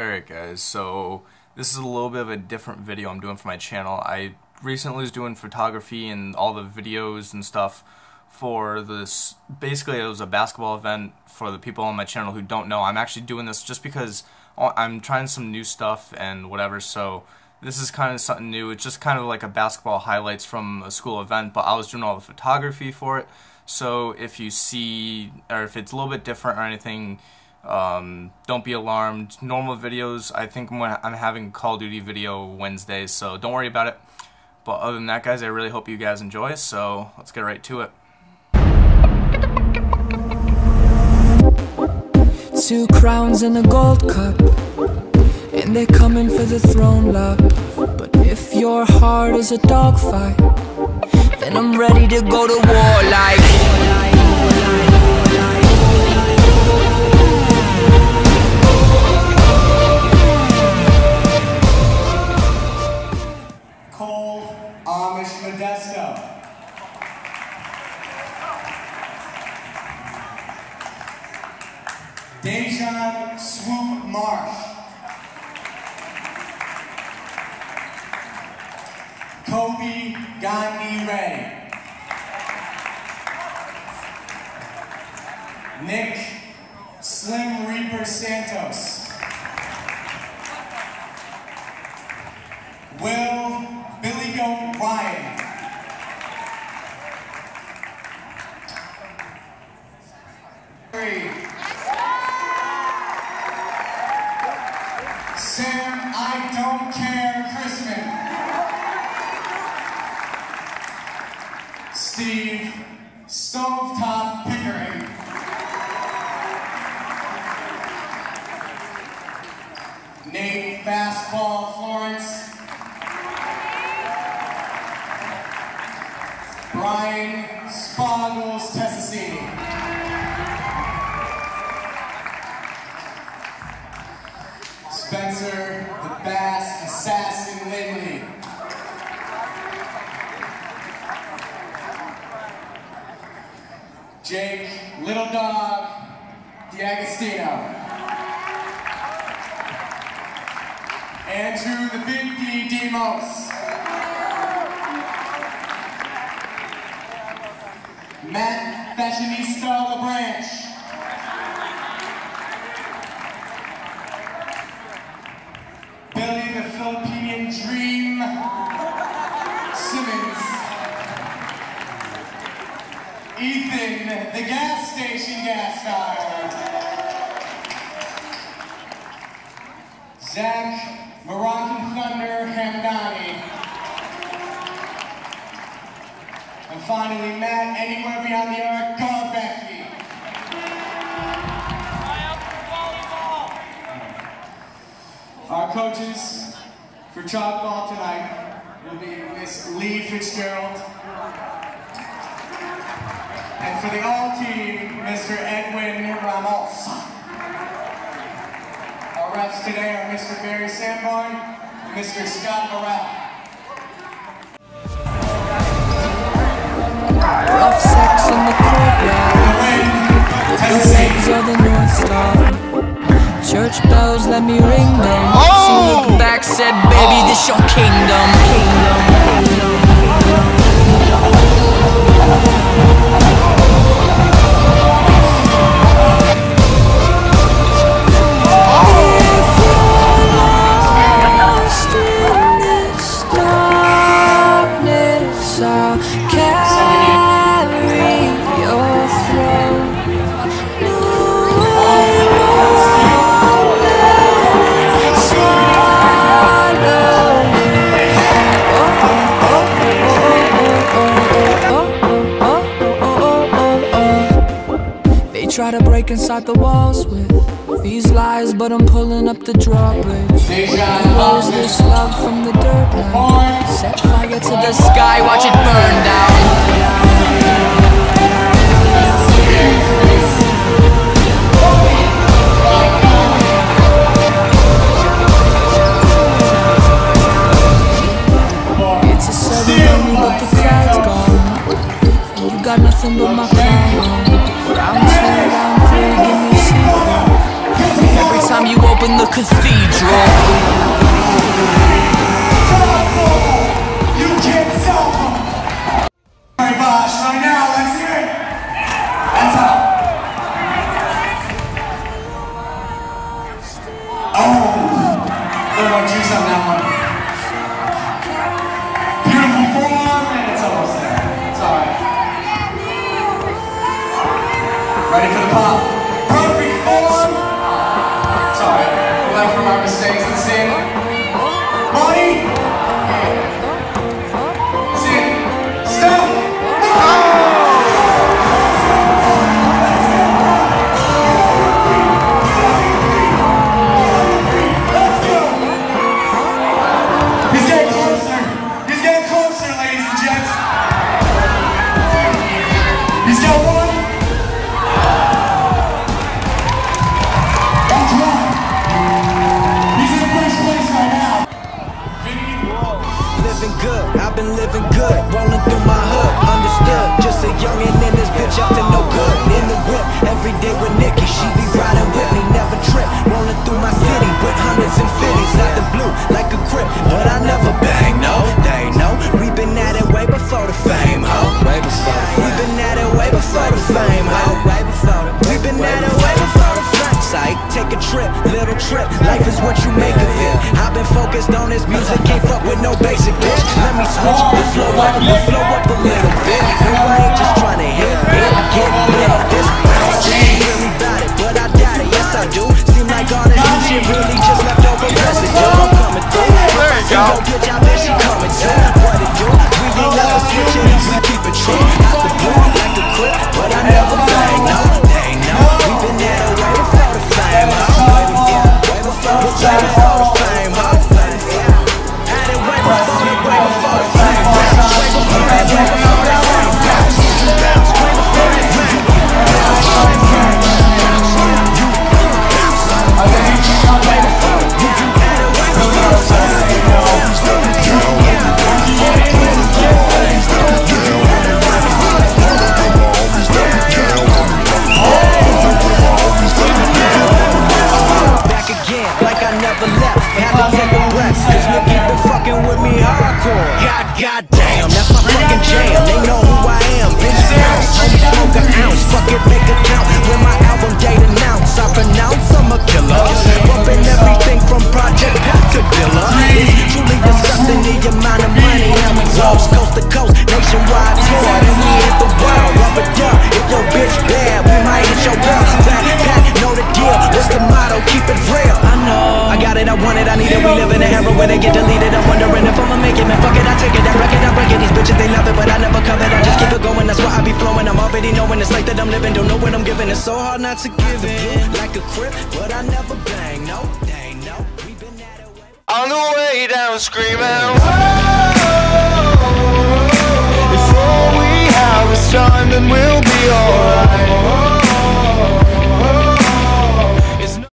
Alright guys, so this is a little bit of a different video I'm doing for my channel. I recently was doing photography and all the videos and stuff for this. Basically it was a basketball event. For the people on my channel who don't know, I'm actually doing this just because I'm trying some new stuff and whatever, so this is kind of something new. It's just kind of like a basketball highlights from a school event, but I was doing all the photography for it. So if you see, or if it's a little bit different or anything, don't be alarmed. Normal videos, I think I'm having a Call of Duty video Wednesday, so don't worry about it. But other than that, guys, I really hope you guys enjoy, so let's get right to it. Two crowns and a gold cup, and they're coming for the throne, love. But if your heart is a dogfight, then I'm ready to go to war like... Amish Modesto. Dejan Swoop Marsh. Kobe Gandhi Rey. Nick Slim Reaper Santos. Sam I Don't Care Christmas. Steve Stovetop Pickering. Nate Fastball Florence. Mine Spongles Tessassini Spencer, the Bass Assassin Lindley, Jake Little Dog Diagostino, Andrew the Big D Demos, Matt Fashionista La Branch, Billy the Philippine Dream Simmons, Ethan the Gas Station Gas Guy, Zach Moroccan Thunder Hamdani, and finally, Matt Anywhere Beyond the Arc, God Becky. Our coaches for chalkball tonight will be Miss Lee Fitzgerald, and for the all-team, Mr. Edwin Ramos. Our refs today are Mr. Barry Sandborn and Mr. Scott Morales. Rough sex in the courtyard. The waves of the North Star. Church bells, let me ring them. She looked back, said, "Baby, this your kingdom, kingdom, kingdom." Try to break inside the walls with these lies, but I'm pulling up the drawbridge. Lose this love from the dirt now. Set fire to the sky, watch it burn down. Cause Cathedral. On the way down, screaming.